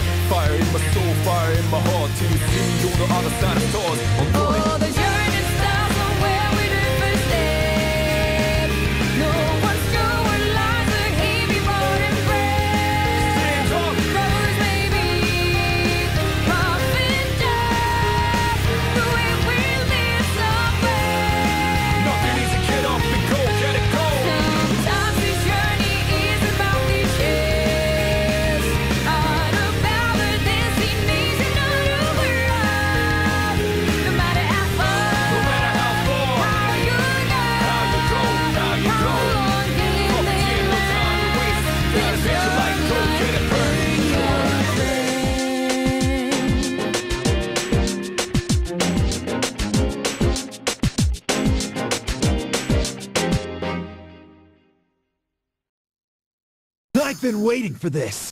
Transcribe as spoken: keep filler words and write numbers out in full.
heart. Fire in my soul, fire in my heart. Till you see me on the other side of stars. Oh, the journey starts on where we different step. No one's going lies are heavy road and bread. Roads may be rough and tough, but we will meet somewhere. Nothing is a get up and go, get it go. Sometimes this journey is about these years. Out of power, this he needs another world. No matter how far, no matter how far, how you go, how you go, how you go. How long can you live? No time to waste. Gotta get your light, go get it burning. I've been waiting for this.